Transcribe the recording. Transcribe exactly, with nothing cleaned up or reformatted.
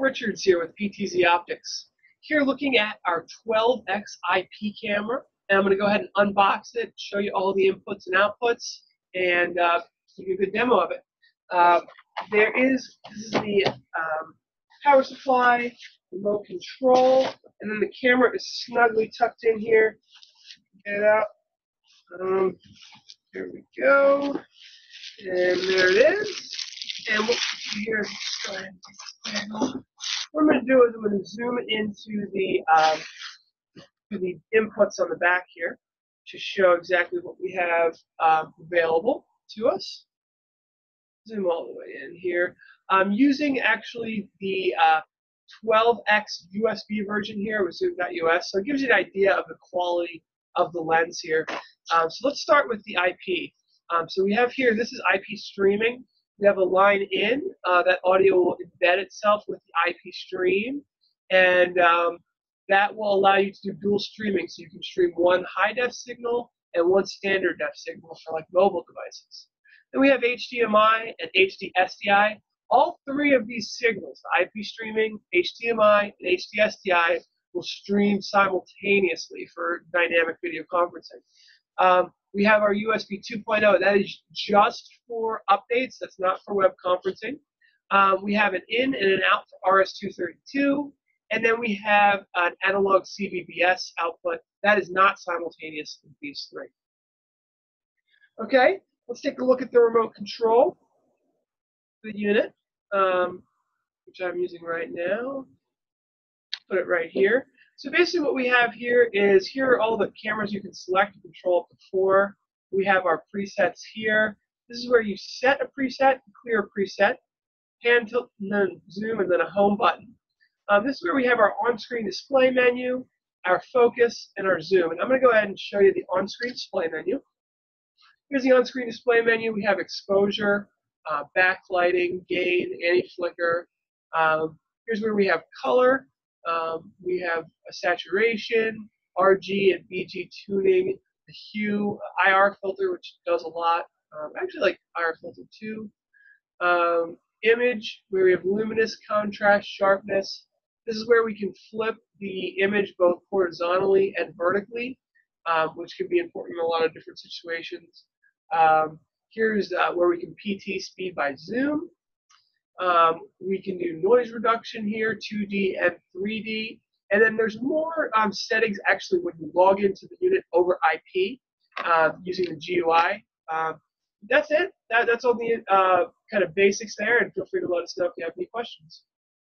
Paul Richards here with P T Z Optics. Here looking at our twelve X I P camera, and I'm going to go ahead and unbox it, show you all the inputs and outputs, and uh, give you a good demo of it. Uh, there is, this is the um, power supply, remote control, and then the camera is snugly tucked in here. Get it out. Um, here we go. And there it is. And what here, what I'm going to do is I'm going to zoom into the um, to the inputs on the back here to show exactly what we have um, available to us. Zoom all the way in here. I'm using actually the uh, twelve X U S B version here with zoom dot U S, so it gives you an idea of the quality of the lens here. Um, so let's start with the I P. Um, so we have here, this is I P streaming. We have a line in, uh, that audio will embed itself with the I P stream, and um, that will allow you to do dual streaming, so you can stream one high-def signal and one standard-def signal for like mobile devices. Then we have H D M I and H D S D I. All three of these signals, the I P streaming, H D M I, and H D S D I, will stream simultaneously for dynamic video conferencing. Um, We have our U S B two point oh. That is just for updates. That's not for web conferencing. Um, we have an in and an out for R S two thirty-two. And then we have an analog C V B S output. That is not simultaneous with these three. Okay, let's take a look at the remote control, the unit, um, which I'm using right now. Put it right here. So basically what we have here is, here are all the cameras you can select and control up to four. We have our presets here. This is where you set a preset, clear a preset, hand tilt, and then zoom, and then a home button. Um, this is where we have our on-screen display menu, our focus, and our zoom. And I'm going to go ahead and show you the on-screen display menu. Here's the on-screen display menu. We have exposure, uh, backlighting, gain, anti-flicker. Um, here's where we have color. Um, we have a saturation, R G and B G tuning, the hue, I R filter, which does a lot. Um, actually, like I R filter too. Um, image, where we have luminous, contrast, sharpness. This is where we can flip the image both horizontally and vertically, um, which can be important in a lot of different situations. Um, here's uh, where we can P T speed by zoom. Um, we can do noise reduction here, two D and three D, and then there's more um, settings actually when you log into the unit over I P uh, using the G U I. Uh, that's it. That, that's all the uh, kind of basics there, and feel free to let us know if you have any questions.